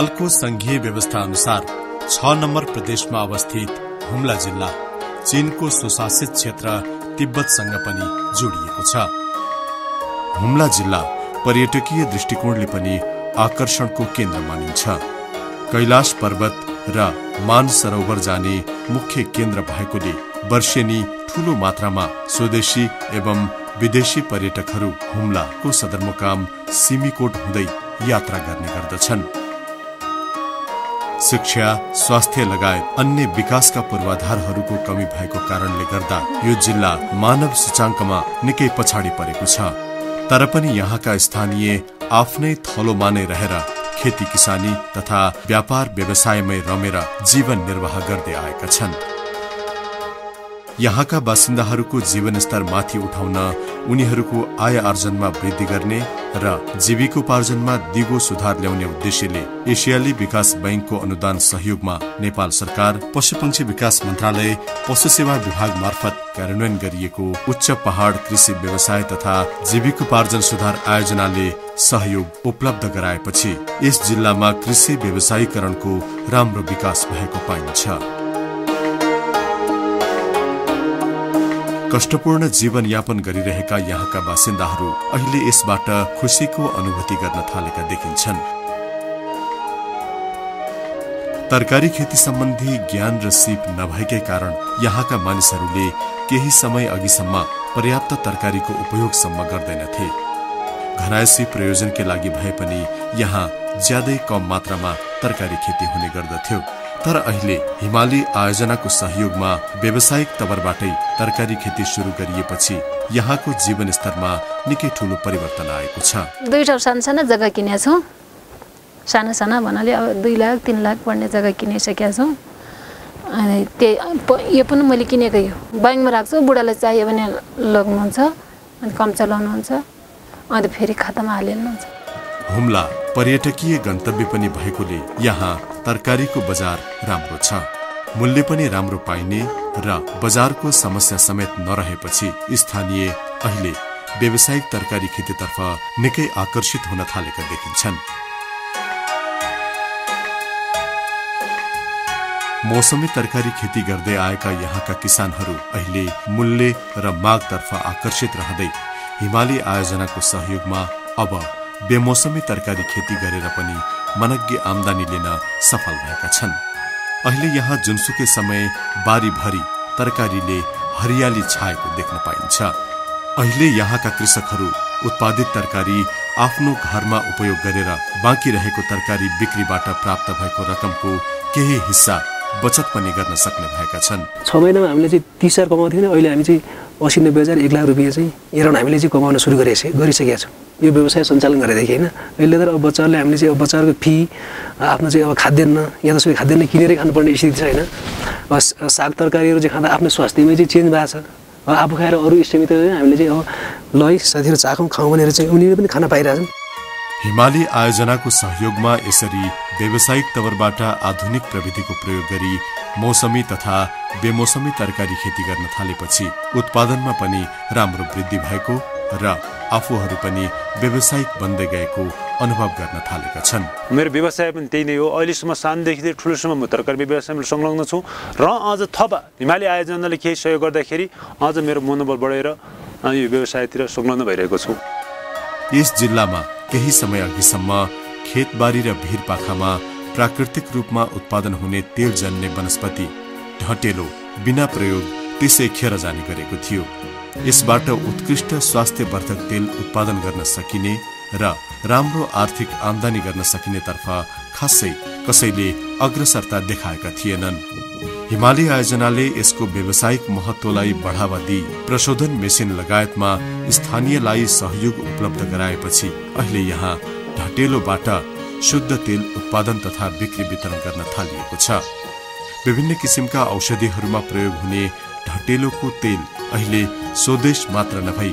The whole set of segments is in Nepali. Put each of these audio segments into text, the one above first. हालको संघीय व्यवस्था अनुसार 6 नम्बर प्रदेशमा अवस्थित हुम्ला जिल्ला चीनको सुशासित क्षेत्र तिब्बतसँग पनि जोडिएको छ। हुम्ला जिल्ला पर्यटकीय दृष्टिकोणले पनि आकर्षणको केन्द्र मानिन्छ। कैलाश पर्वत र मान सरोवर जाने मुख्य केन्द्र भएकोले वर्षेनी ठूलो मात्रामा स्वदेशी एवं विदेशी पर्यटकहरू हुम्लाको सदरमुकाम सिमीकोट हुँदै यात्रा गर्ने गर्दछन्। शिक्षा, स्वास्थ्य लगायत अन्य विकासका पूर्वाधारहरूको कमी भएको कारणले गर्दा यो जिल्ला मानव सूचाङ्कमा निकै पछाडि परेको छ। तर पनि यहाँका स्थानीय आफ्नै थलोमा नै रहेर खेती किसानी तथा व्यापार व्यवसायमै रमेर जीवन निर्वाह गर्दै आएका छन्। यहाँका बासिन्दाहरूको जीवनस्तर माथि उठाउन उनीहरूको आय आर्जनमा वृद्धि गर्ने र जीविकोपार्जनमा दिगो सुधार ल्याउने उद्देश्यले एसियाली विकास बैंकको अनुदान सहयोगमा नेपाल सरकार, पशुपक्षी विकास मन्त्रालय, पशु सेवा विभाग मार्फत कार्यान्वयन गरिएको उच्च पहाड़ कृषि व्यवसाय तथा जीविकोपार्जन सुधार आयोजनाले सहयोग उपलब्ध गराएपछि यस जिल्लामा कृषि व्यवसायीकरणको राम्रो विकास भएको पाइन्छ। कष्टपूर्ण जीवन यापन गरिरहेका यहाँका बासिन्दाहरू अहिले यसबाट खुशीको अनुभूति गर्न थालेका देखिन्छन्। तरकारी खेती सम्बन्धी ज्ञान र सिप नभएकै कारण यहाँका मानिसहरूले केही समय अघिसम्म पर्याप्त तरकारीको उपयोगसम्म गर्दैनथे। घनायसी प्रयोजनकै लागि भए पनि यहाँ ज्यादै कम मात्रामा तरकारी खेती हुने गर्दथ्यो। तर अहिले हिमाली आयोजनाको सहयोगमा व्यावसायिक तवरबाटै तरकारी खेती सुरु गरिएपछि यहाँको जीवन स्तरमा निकै ठूलो परिवर्तन आएको छ। दुईटा सानसाना जग्गा किनेका छौँ। सानासाना भन्नाले अब 2 लाख 3 लाख पर्ने जग्गा किनिसकेका छौँ। अनि यो पनि मैले किनेकै हो, ब्याङ्कमा राख्छु। बुढालाई चाहियो भने लग्नुहुन्छ, अनि कम चलाउनुहुन्छ, अनि फेरि खातामा हाल्नुहुन्छ। हुम्ला पर्यटकीय गन्तव्य पनि भएकोले यहाँ तरकारीको बजार राम्रो छ। मूल्य पनि राम्रो पाइने र बजारको समस्या समेत नरहेपछि स्थानीय अहिले व्यावसायिक तरकारी खेतीतर्फ निकै आकर्षित हुन थालेका देखिन्छन्। मौसमी तरकारी खेती गर्दै आएका यहाँका किसानहरू अहिले मूल्य र मागतर्फ आकर्षित रहँदै हिमाली आयोजनाको सहयोगमा अब बेमौसमी तरकारी खेती गरेर पनि मनग्गे आमदानी लिन सफल भएका छन्। अहिले यहाँ जुनसुकै समय बारीभरि तरकारीले हरियाली छाएको देख्न पाइन्छ। अहिले यहाँका कृषकहरू उत्पादित तरकारी आफ्नो घरमा उपयोग गरेर बाँकी रहेको तरकारी बिक्रीबाट प्राप्त भएको रकमको केही हिस्सा बचत पनि गर्न सक्ने भएका छन्। 6 महिनामा हामीले चाहिँ 30,000 कमाउँथ्यौँ, अहिले हामी चाहिँ 80-90,000 1 लाख रुपियाँ चाहिँ एराउन्ड हामीले चाहिँ कमाउन सुरु गरिसकेका छौँ। यो व्यवसाय सञ्चालन गरेदेखि होइन, अहिले तर अब बच्चाहरूले हामीले चाहिँ अब बच्चाहरूको फी आफ्नो चाहिँ अब खाद्यान्न या त खाद्यान्न किनेरै खानुपर्ने स्थिति छ होइन। साग तरकारीहरू चाहिँ खाँदा आफ्नो स्वास्थ्यमै चाहिँ चेन्ज भएको छ। आफू खाएर अरू स्थिमित हामीले चाहिँ अब लै साथीहरू चाखौँ खाउँ भनेर चाहिँ उनीहरू पनि खान पाइरहेछन्। हिमाली आयोजनाको सहयोगमा यसरी व्यावसायिक तवरबाट आधुनिक प्रविधिको प्रयोग गरी मौसमी तथा बेमौसमी तरकारी खेती गर्न थालेपछि उत्पादनमा पनि राम्रो वृद्धि भएको र आफूहरू पनि व्यावसायिक बन्दै गएको अनुभव गर्न थालेका छन्। मेरो व्यवसाय पनि त्यही नै हो। अहिलेसम्म सानदेखि लिएर ठुलोसम्म म तरकारी व्यवसायमा संलग्न छु र अझ थप हिमाली आयोजनाले केही सहयोग गर्दाखेरि अझ मेरो मनोबल बढेर यो व्यवसायतिर संलग्न भइरहेको छु। यस जिल्लामा केही समय अघिसम्म खेतबारी र भिरपाखामा प्राकृतिक रूपमा उत्पादन हुने तेलजन्य वनस्पति ढटेलो बिना प्रयोग त्यसै खेर जाने गरेको थियो। यसबाट उत्कृष्ट स्वास्थ्यवर्धक तेल उत्पादन गर्न सकिने र राम्रो आर्थिक आमदानी गर्न सकिनेतर्फ खासै कसैले अग्रसरता देखाएका थिएनन्। हिमाली आयोजनाले यसको व्यावसायिक महत्त्वलाई बढावा दिई प्रशोधन मेसिन लगायतमा स्थानीयलाई सहयोग उपलब्ध गराएपछि अहिले यहाँ ढटेलोबाट शुद्ध तेल उत्पादन तथा बिक्री वितरण गर्न थालिएको छ। विभिन्न किसिमका औषधिहरूमा प्रयोग हुने ढटेलोको तेल अहिले स्वदेश मात्र नभई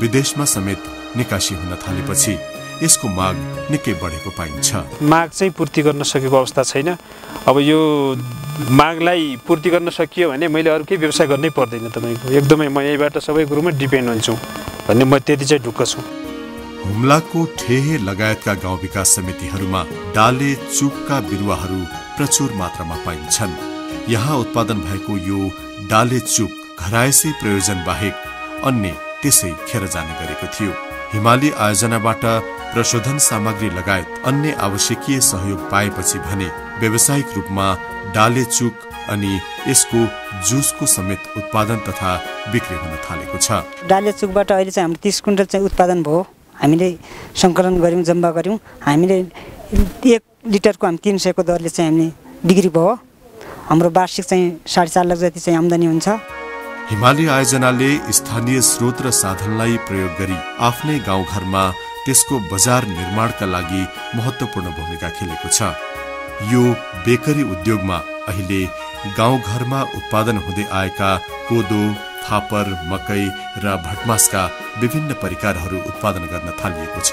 विदेशमा समेत निकासी हुन थालेपछि यसको माग निकै बढेको पाइन्छ। माग चाहिँ पूर्ति गर्न सकेको अवस्था छैन। अब यो मागलाई पूर्ति गर्न सकियो भने मैले अरू केही व्यवसाय गर्नै पर्दैन। तपाईँको एकदमै म यहीबाट सबै कुरोमा डिपेन्ड हुन्छु भन्ने म त्यति चाहिँ ढुक्क छु। हुम्ला को ठेहे लगायतका गाउँ विकास समितिहरूमा डाले चुकका बिरुवाहरू प्रचुर मात्रामा पाइन्छन्। यहाँ उत्पादन भएको यो डाले चुक घरायसी प्रयोजन बाहेक अन्य त्यसै खेर जाने गरेको थियो। हिमाली आयोजनाबाट प्रशोधन सामग्री लगायत अन्य आवश्यकीय सहयोग पाएपछि भने व्यावसायिक रूपमा डाले चुक अनि यसको जुसको समेत उत्पादन तथा बिक्री हुन थालेको छ। डाले चुकबाट अहिले चाहिँ हाम्रो 30 क्विन्टल चाहिँ उत्पादन भयो। हामीले संकलन गर्यौं, जम्मा गर्यौं। हामीले 1 लिटरको हामी 300 को दरले चाहिँ हामीले बिक्री भयो। हाम्रो वार्षिक चाहिँ 4.5 लाख जति चाहिँ आमदानी हुन्छ। हिमाली आयोजनाले स्थानीय स्रोत र साधनलाई प्रयोग गरी आफ्नै गाउँघरमा त्यसको बजार निर्माणका लागि महत्त्वपूर्ण भूमिका खेलेको छ। यो बेकरी उद्योगमा अहिले गाउँघरमा उत्पादन हुँदै आएका कोदो, फापर, मकै र भटमासका विभिन्न परिकारहरू उत्पादन गर्न थालिएको छ।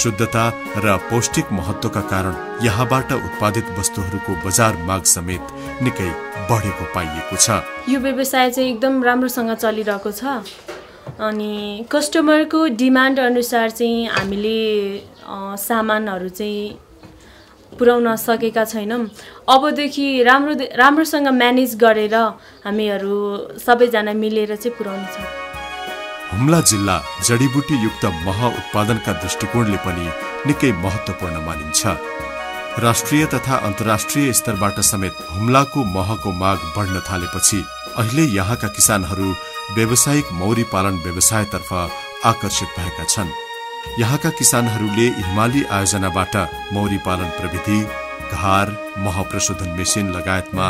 शुद्धता र पौष्टिक महत्त्वका कारण यहाँबाट उत्पादित वस्तुहरूको बजार माग समेत निकै बढेको पाइएको छ। यो व्यवसाय चाहिँ एकदम राम्रोसँग चलिरहेको छ अनि कस्टमरको डिमान्ड अनुसार चाहिँ हामीले सामानहरू चाहिँ पुर्याउन सकेका छैनौं। अबदेखि राम्रोसँग म्यानेज गरेर हामीहरू सबैजना मिलेर चाहिँ पुर्याउनु छ। हुम्ला जिल्ला जडीबुटी युक्त मह उत्पादनका दृष्टिकोणले पनि निकै महत्त्वपूर्ण मानिन्छ। राष्ट्रिय तथा अन्तर्राष्ट्रिय स्तरबाट समेत हुम्लाको महको माग बढ्न थालेपछि अहिले यहाँका किसानहरू व्यावसायिक मौरी पालन व्यवसायतर्फ आकर्षित भएका छन्। यहाँका किसानहरूले हिमाली आयोजनाबाट मौरी पालन प्रविधि, घार, मह प्रशोधन मेसिन लगायतमा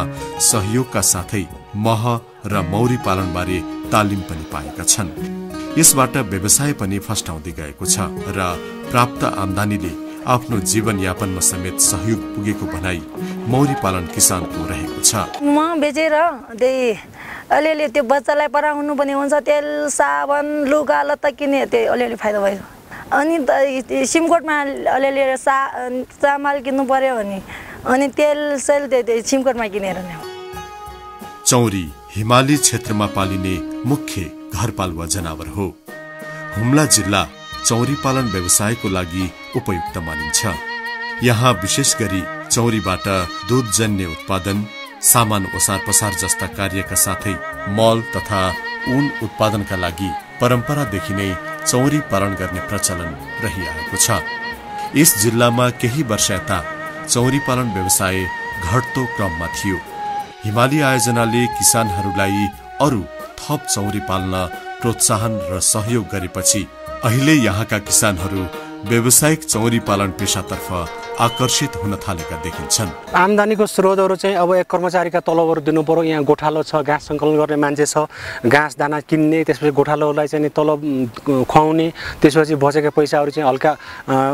सहयोगका साथै मह र मौरी पालन बारे तालिम पनि पाएका छन्। यसबाट व्यवसाय पनि फस्टाउँदै गएको छ र प्राप्त आम्दानीले आफ्नो जीवनयापनमा समेत सहयोग पुगेको भनाई मौरी पालन किसानको रहेको छ। म बेचेर अलिअलि त्यो बच्चालाई पढाउनु पनि हुन्छ, तेल साबुन लुगा लत्ता किने त्यो अलिअलि फाइदा भयो। अनि सिमकोटमा अलिअलि चामल किन्नु पर्यो भने अनि तेल सेल सिमकोटमा किनेर नै। चौरी हिमाली क्षेत्रमा पालिने मुख्य घरपालुवा जनावर हो। हुम्ला जिल्ला चौरी पालन व्यवसायको लागि उपयुक्त मानिन्छ। यहाँ विशेष गरी चौरीबाट दूधजन्य उत्पादन, सामान ओसार पसार जस्ता कार्यका साथै मल तथा ऊन उत्पादनका लागि परम्परादेखि नै चौरी पालन गर्ने प्रचलन रहिआएको छ। यस जिल्लामा केही वर्ष यता चौरी पालन व्यवसाय घट्दो क्रममा थियो। हिमाली आयोजनाले किसानहरूलाई अरू थप चौरी पाल्न प्रोत्साहन र सहयोग गरेपछि अहिले यहाँका किसानहरू व्यावसायिक चौरी पालन पेसातर्फ आकर्षित हुन थालेका देखिन्छन्। आमदानीको स्रोतहरू चाहिँ अब एक कर्मचारीका तलबहरू दिनु पर्यो। यहाँ गोठालो छ, घाँस सङ्कलन गर्ने मान्छे छ, घाँस दाना किन्ने, त्यसपछि गोठालोलाई चाहिँ तलब खुवाउने, त्यसपछि बचेका पैसाहरू चाहिँ हल्का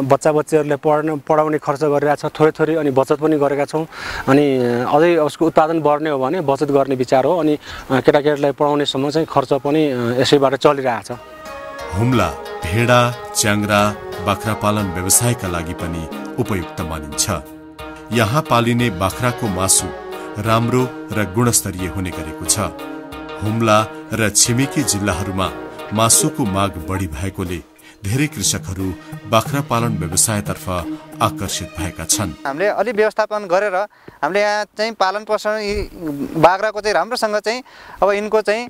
बच्चा बच्चीहरूलाई पढाउने खर्च गरिरहेछ। थोरै थोरै अनि बचत पनि गरेका छौँ अनि अझै उसको उत्पादन बढ्ने हो भने बचत गर्ने विचार हो अनि केटाकेटीलाई पढाउनेसम्म चाहिँ खर्च पनि यसैबाट चलिरहेछ। हुम्ला भेडा, च्याङ्रा, बाख्रा पालन व्यवसायका लागि पनि उपयुक्त मानिन्छ। यहाँ पालिने बाख्राको मासु राम्रो र गुणस्तरीय हुने गरेको छ। हुम्ला र छिमेकी जिल्लाहरूमा मासुको माग बढी भएकोले धेरै कृषकहरू बाख्रा पालन व्यवसायतर्फ आकर्षित भएका छन्। हामीले अलि व्यवस्थापन गरेर हामीले यहाँ चाहिँ पालन पोषण बाख्राको चाहिँ राम्रोसँग चाहिँ अब यिनको चाहिँ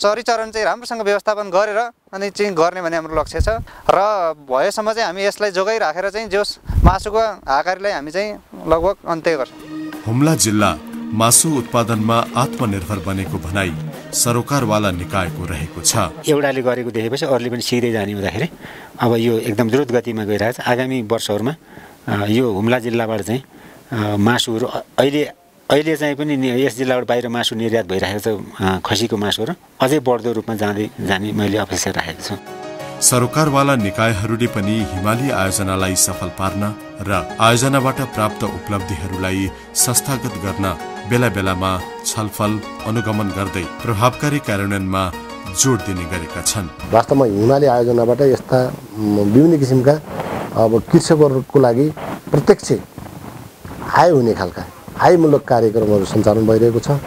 चरीचरण चाहिँ राम्रोसँग व्यवस्थापन गरेर अनि चाहिँ गर्ने भन्ने हाम्रो लक्ष्य छ र भएसम्म चाहिँ हामी यसलाई जोगाइराखेर चाहिँ जोस मासुको आकारलाई हामी चाहिँ लगभग अन्त्य गर्छौँ। हुम्ला जिल्ला मासु उत्पादनमा आत्मनिर्भर बनेको भनाई सरकारवाला निकायको रहेको छ। एउटाले गरेको देखेपछि अरूले पनि सिक्दै जाने हुँदाखेरि अब यो एकदम द्रुत गतिमा गइरहेको छ। आगामी वर्षहरूमा यो हुम्ला जिल्लाबाट चाहिँ मासुहरू अहिले चाहिँ पनि यस जिल्लाबाट बाहिर मासु निर्यात भइरहेको छ। खसीको मासुहरू अझै बढ्दो रूपमा जाने मैले अपेक्षा राखेको छु। सरकारवाला निकायहरूले पनि हिमाली आयोजनालाई सफल पार्न र आयोजनाबाट प्राप्त उपलब्धिहरूलाई संस्थागत गर्न बेला बेलामा छलफल अनुगमन गर्दै प्रभावकारी कार्यान्वयनमा जोड दिने गरेका छन्। वास्तवमा हिमाली आयोजनाबाट यस्ता विभिन्न किसिमका अब कृषकहरूको लागि प्रत्यक्ष आय हुने खालका आयमूलक कार्यक्रमहरू सञ्चालन भइरहेको छ।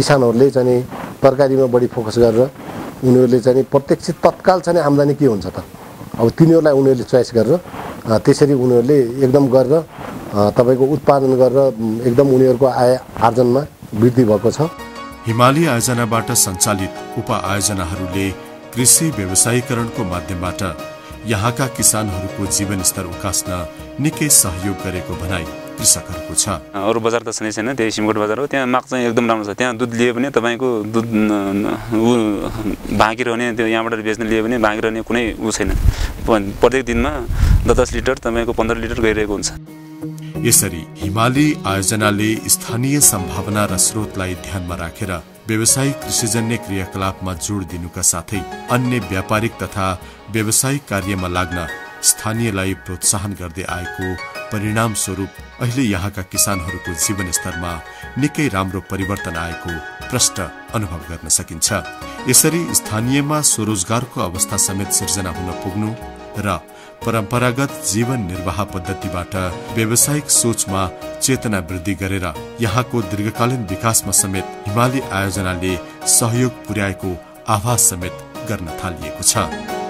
किसानहरूले चाहिँ तरकारीमा बढी फोकस गरेर उनीहरूले चाहिँ प्रत्यक्ष तत्काल चाहिँ आम्दानी के हुन्छ त अब तिनीहरूलाई उनीहरूले चोइस गरेर त्यसरी उनीहरूले एकदम गरेर तपाईको उत्पादन गरेर एकदम उनीहरूको आय आर्जनमा वृद्धि भएको छ। हिमाली आयोजनाबाट सञ्चालित उपआयोजनाहरूले कृषि व्यवसायीकरणको माध्यमबाट यहाँका किसानहरूको जीवनस्तर उकास्न निकै सहयोग गरेको भनाई कृषकहरूको छ। अरु बजार त सनै छैन, त्यही सिमकोट बजार हो, त्यहाँ माग चाहिँ एकदम राम्रो छ। त्यहाँ दुध लिए पनि तपाईको दुध बाँकी रहने, त्यो यहाँबाट बेच्न लिए पनि बाँकी रहने कुनै उ छैन। प्रत्येक दिनमा 10 लिटर तपाईको 15 लिटर गइरहेको हुन्छ। यसरी हिमाली आयोजनाले स्थानीय सम्भावना र स्रोतलाई ध्यानमा राखेर व्यावसायिक कृषिजन्य क्रियाकलापमा जोड दिनुका साथै अन्य व्यापारिक तथा व्यावसायिक कार्यमा लाग्न स्थानीयलाई प्रोत्साहन गर्दै आएको परिणाम स्वरूप अहिले यहाँका किसानहरूको जीवनस्तरमा निकै राम्रो परिवर्तन आएको प्रष्ट अनुभव गर्न सकिन्छ। यसरी स्थानीयमा स्वरोजगारको अवस्था समेत सिर्जना हुन पुग्नु र परम्परागत जीवन निर्वाह पद्धतिबाट व्यावसायिक सोचमा चेतना वृद्धि गरेर यहाँको दीर्घकालीन विकासमा समेत हिमाली आयोजनाले सहयोग पुर्याएको आभास समेत गर्न थालिएको छ।